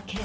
Double kill.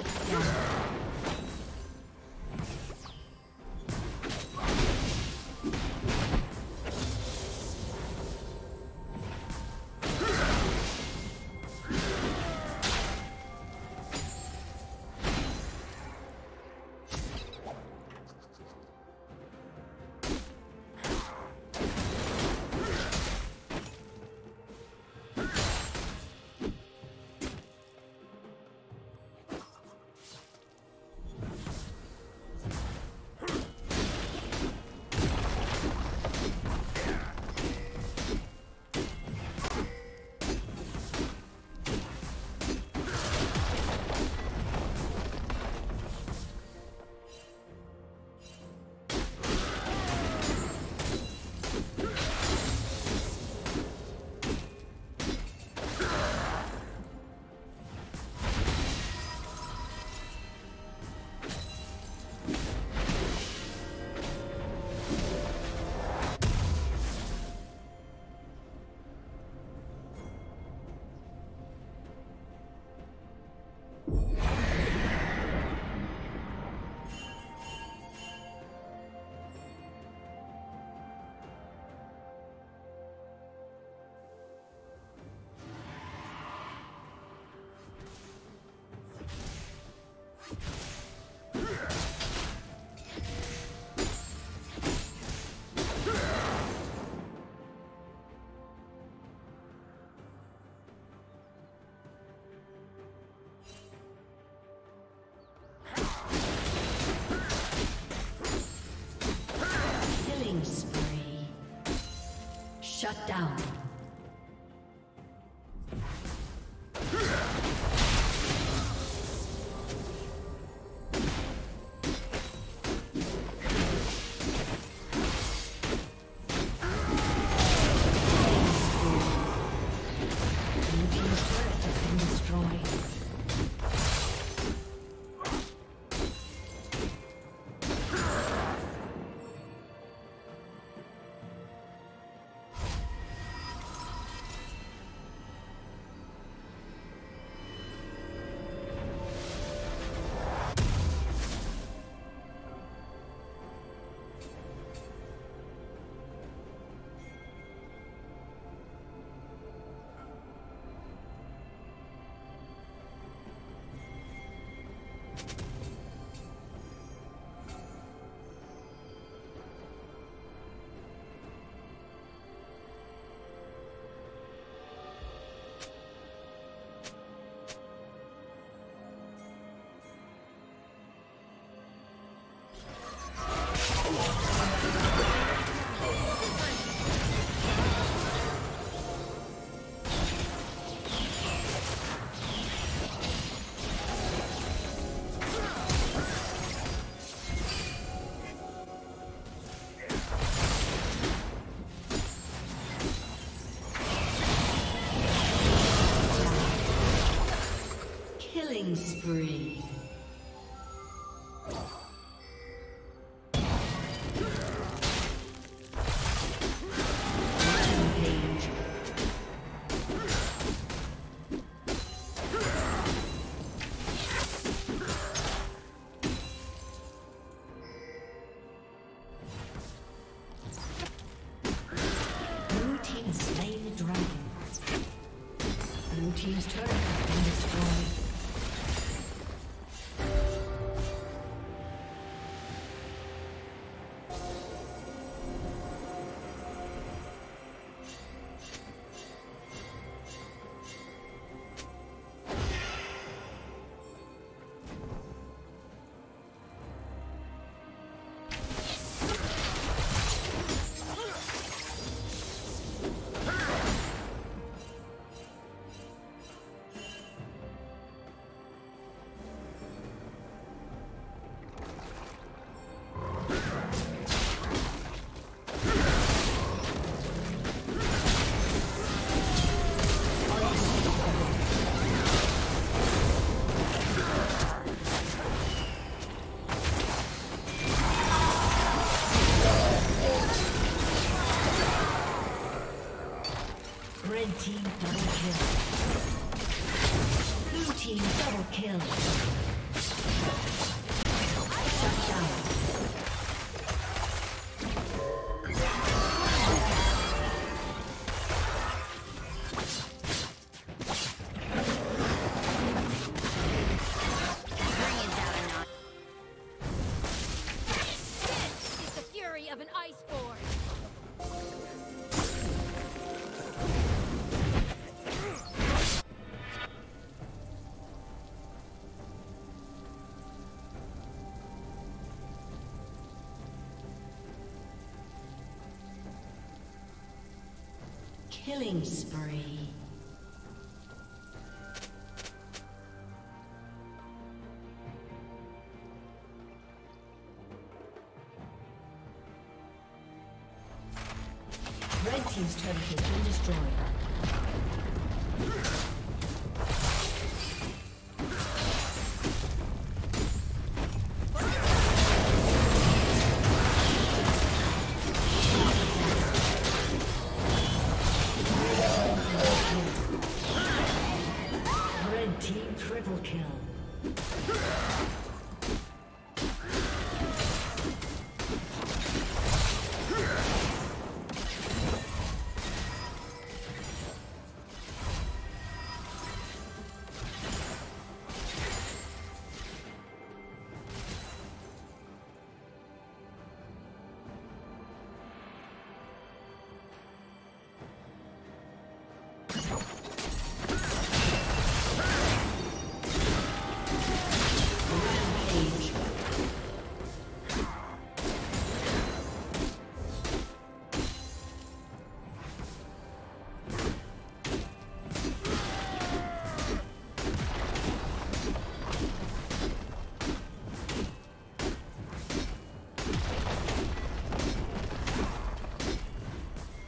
Shut down. Shut down. Spree. Blue team has slain the dragon. Blue team's turret has been destroyed. Red team double kill. Blue team double kill. an iceborne. Killing spree. Red team's turret has been destroyed.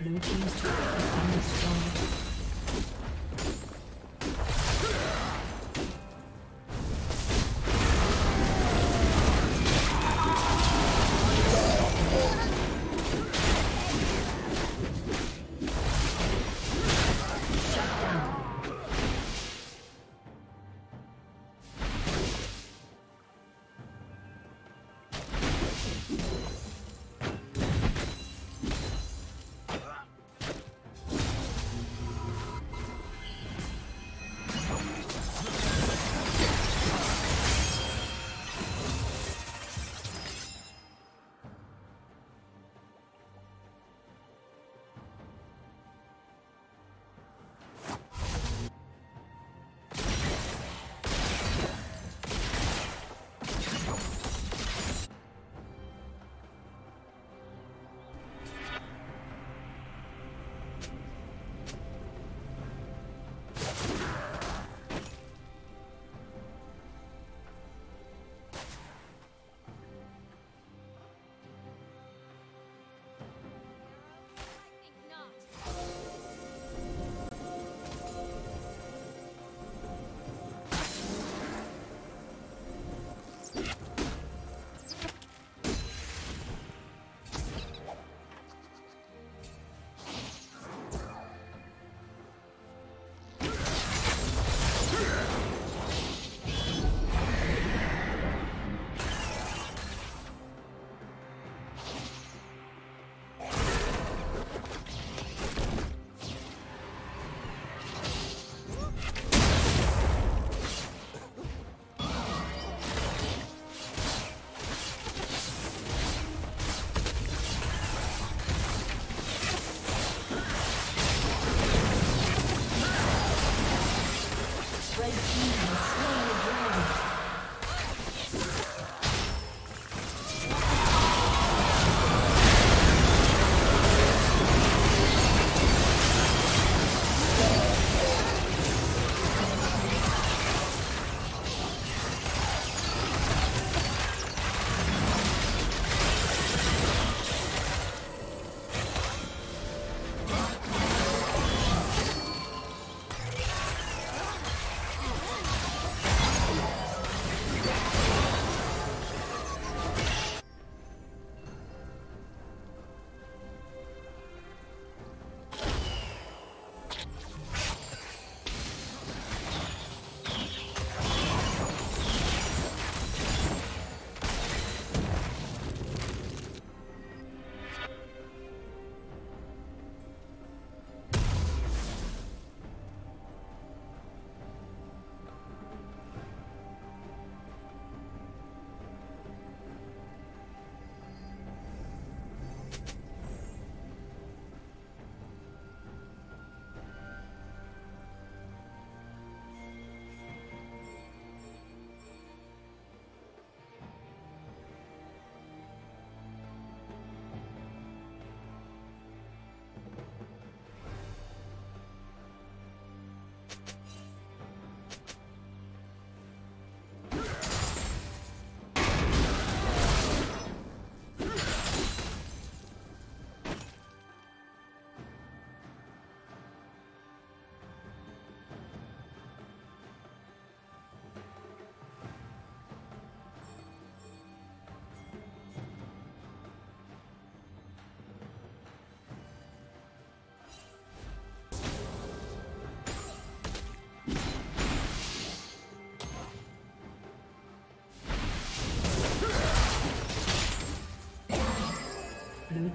Blue team's turret has been destroyed. Blue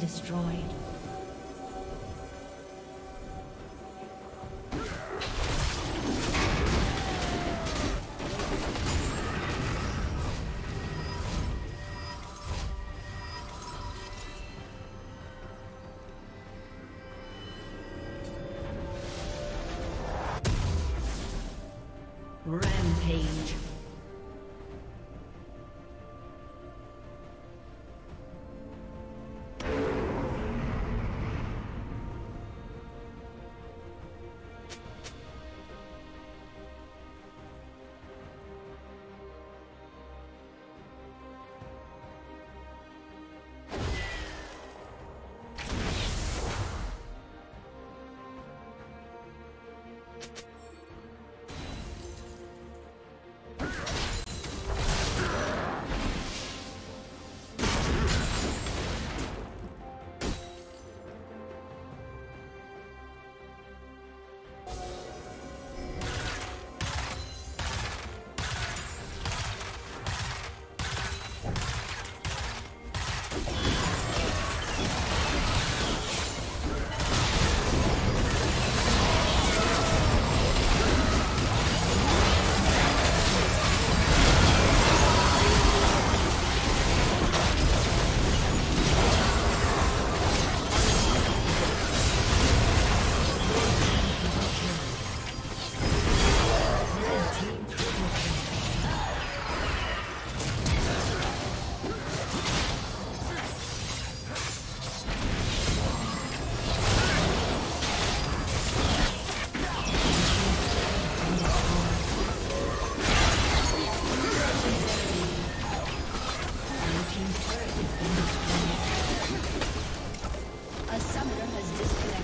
Destroyed. Rampage. A summoner has disconnected.